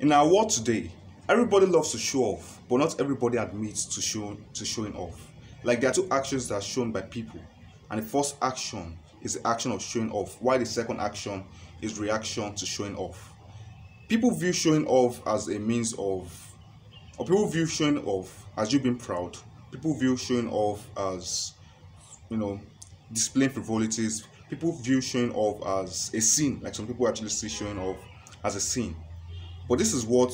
In our world today, everybody loves to show off, but not everybody admits to showing off. Like, there are two actions that are shown by people, and the first action is the action of showing off, while the second action is reaction to showing off. People view showing off as a means of, or people view showing off as you being proud. People view showing off as, you know, displaying frivolities. People view showing off as a sin, like some people actually see showing off as a sin. But this is what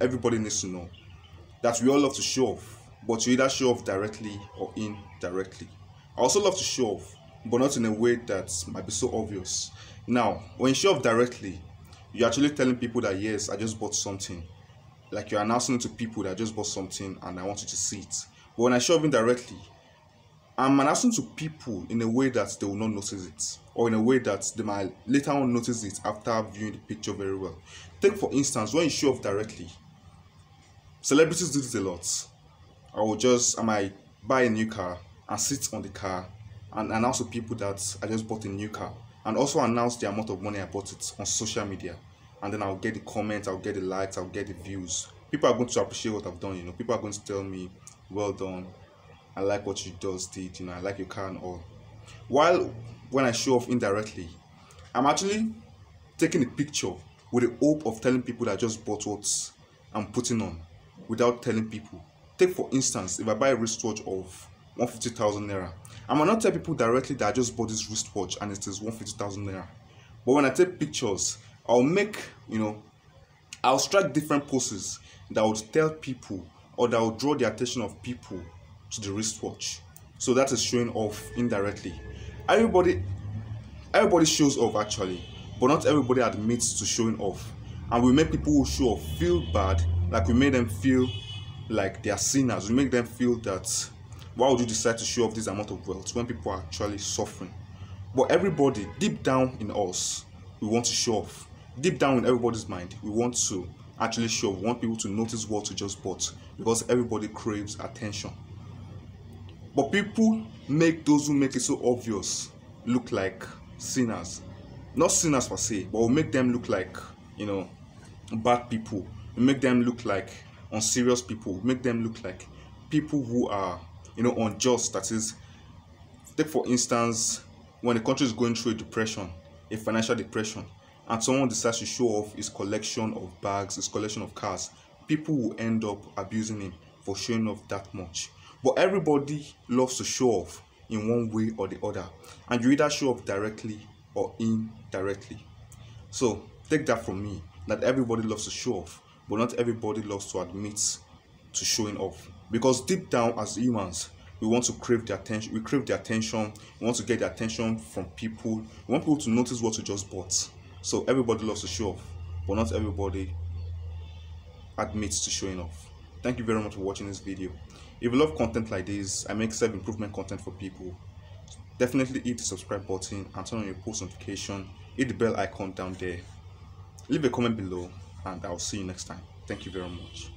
everybody needs to know, that we all love to show off, but you either show off directly or indirectly. I also love to show off, but not in a way that might be so obvious. Now, when you show off directly, you're actually telling people that, yes, I just bought something. Like, you're announcing to people that I just bought something and I want you to see it. But when I show off indirectly, I'm announcing to people in a way that they will not notice it, or in a way that they might later on notice it after viewing the picture very well. Take, for instance, when you show off directly, celebrities do this a lot. I might buy a new car and sit on the car and announce to people that I just bought a new car, and also announce the amount of money I bought it on social media, and then I'll get the comments, I'll get the likes, I'll get the views. People are going to appreciate what I've done, you know. People are going to tell me, well done, I like what you did, you know, I like your car and all. While when I show off indirectly, I'm actually taking a picture with the hope of telling people that I just bought what I'm putting on, without telling people. Take, for instance, if I buy a wristwatch of 150,000 naira, I might not tell people directly that I just bought this wristwatch and it is 150,000 naira. But when I take pictures, I'll strike different poses that would tell people, or that would draw the attention of people to the wristwatch. So that is showing off indirectly. Everybody shows off actually, but not everybody admits to showing off. And we make people who show off feel bad, like we make them feel like they are sinners. We make them feel that, why would you decide to show off this amount of wealth when people are actually suffering? But everybody, deep down in us, we want to show off. Deep down in everybody's mind, we want to actually show off. We want people to notice what we just bought, because everybody craves attention. But people make those who make it so obvious look like sinners. Not sinners per se, but we make them look like, you know, bad people. We make them look like unserious people. We make them look like people who are, you know, unjust. That is, take for instance, when a country is going through a depression, a financial depression, and someone decides to show off his collection of bags, his collection of cars, people will end up abusing him for showing off that much. But everybody loves to show off in one way or the other, and you either show off directly or indirectly. So take that from me, that everybody loves to show off, but not everybody loves to admit to showing off. Because deep down as humans, we want to crave the attention. We crave the attention. We want to get the attention from people. We want people to notice what we just bought. So everybody loves to show off, but not everybody admits to showing off. Thank you very much for watching this video. If you love content like this, I make self-improvement content for people. Definitely hit the subscribe button and turn on your post notification. Hit the bell icon down there. Leave a comment below, and I'll see you next time. Thank you very much.